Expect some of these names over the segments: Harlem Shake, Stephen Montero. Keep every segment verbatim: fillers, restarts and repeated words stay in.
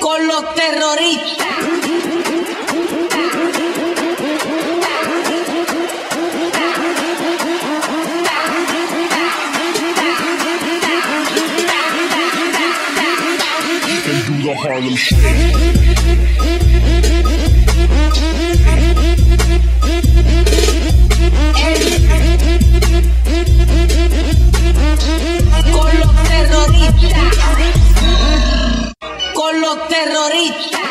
Con los terroristas. They do the Harlem Shake. Con los terroristas. Con los terroristas.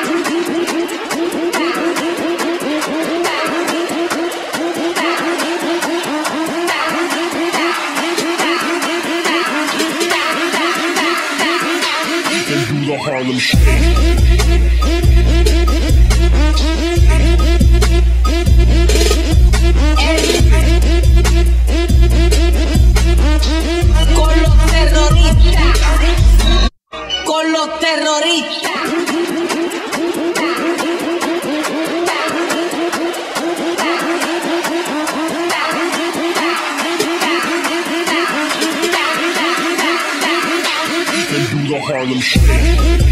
They do the Harlem Shake. Con los terroristas. Con los terroristas. They do the Harlem Shake.